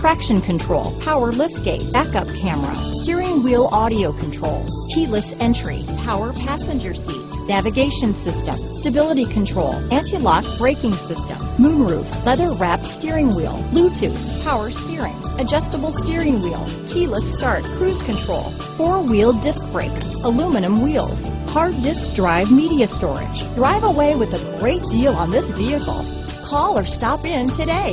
traction control, power liftgate, backup camera, steering wheel audio controls, keyless entry, power passenger seat, navigation system, stability control, anti-lock braking system, moonroof, leather-wrapped steering wheel, Bluetooth, power steering, adjustable steering wheel, keyless start, cruise control, four-wheel disc brakes, aluminum wheels, hard disk drive media storage. Drive away with a great deal on this vehicle. Call or stop in today.